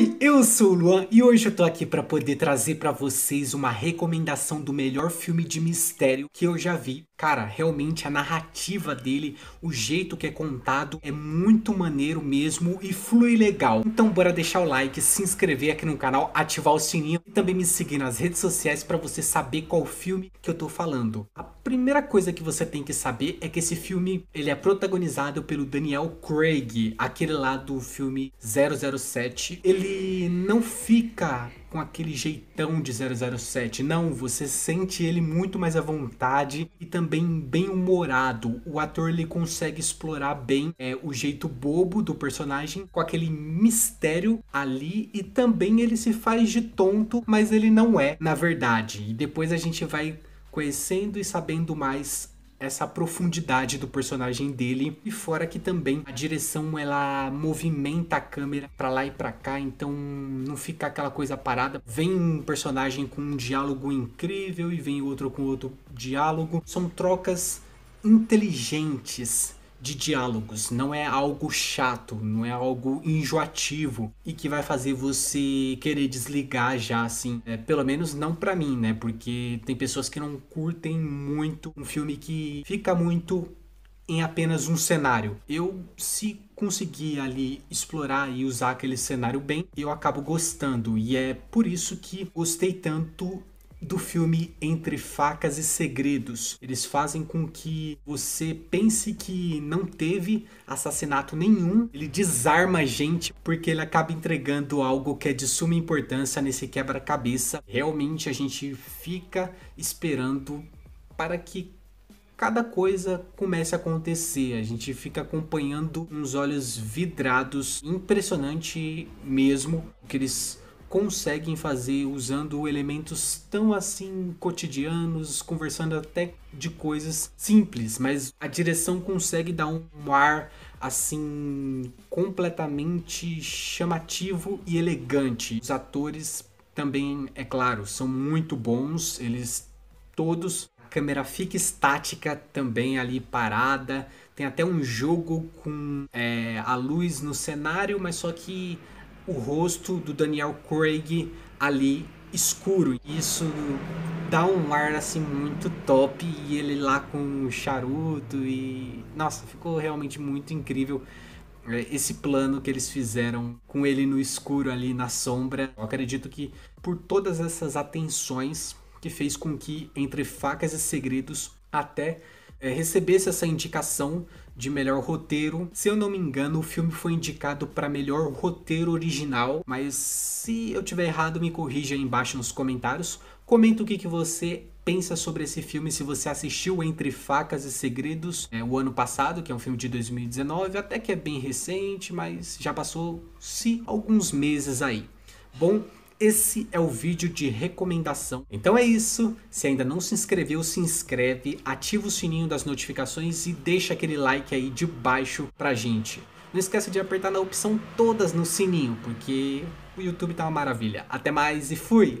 Oi, eu sou o Luan e hoje eu tô aqui pra poder trazer pra vocês uma recomendação do melhor filme de mistério que eu já vi. Cara, realmente a narrativa dele, o jeito que é contado é muito maneiro mesmo e flui legal. Então bora deixar o like, se inscrever aqui no canal, ativar o sininho e também me seguir nas redes sociais pra você saber qual filme que eu tô falando. A primeira coisa que você tem que saber é que esse filme, ele é protagonizado pelo Daniel Craig, aquele lá do filme 007. Ele não fica com aquele jeitão de 007, não, você sente ele muito mais à vontade e também bem humorado. O ator, ele consegue explorar bem o jeito bobo do personagem com aquele mistério ali, e também ele se faz de tonto, mas ele não é, na verdade. E depois a gente vai conhecendo e sabendo mais essa profundidade do personagem dele. E fora que também a direção, ela movimenta a câmera pra lá e pra cá, então não fica aquela coisa parada. Vem um personagem com um diálogo incrível e vem outro com outro diálogo. São trocas inteligentes de diálogos, não é algo chato, não é algo enjoativo e que vai fazer você querer desligar já, assim. Pelo menos não pra mim, né? Porque tem pessoas que não curtem muito um filme que fica muito em apenas um cenário. Eu, se conseguir ali explorar e usar aquele cenário bem, eu acabo gostando, e é por isso que gostei tanto do filme Entre Facas e Segredos. Eles fazem com que você pense que não teve assassinato nenhum. Ele desarma a gente porque ele acaba entregando algo que é de suma importância nesse quebra-cabeça. Realmente a gente fica esperando para que cada coisa comece a acontecer. A gente fica acompanhando com os olhos vidrados. Impressionante mesmo o que eles conseguem fazer usando elementos tão assim cotidianos, conversando até de coisas simples, mas a direção consegue dar um ar assim completamente chamativo e elegante. Os atores também, é claro, são muito bons, eles todos. A câmera fica estática também ali parada, tem até um jogo com a luz no cenário, mas só que o rosto do Daniel Craig ali escuro. Isso dá um ar assim muito top, e ele lá com o charuto e... Nossa, ficou realmente muito incrível esse plano que eles fizeram com ele no escuro ali na sombra. Eu acredito que por todas essas atenções que fez com que Entre Facas e Segredos até recebesse essa indicação de melhor roteiro. Se eu não me engano, o filme foi indicado para melhor roteiro original, mas se eu tiver errado, me corrija aí embaixo nos comentários. Comenta o que você pensa sobre esse filme, se você assistiu Entre Facas e Segredos o ano passado, que é um filme de 2019, até que é bem recente, mas já passou alguns meses aí. Bom, esse é o vídeo de recomendação. Então é isso. Se ainda não se inscreveu, se inscreve, ativa o sininho das notificações e deixa aquele like aí de baixo pra gente. Não esquece de apertar na opção todas no sininho, porque o YouTube tá uma maravilha. Até mais e fui!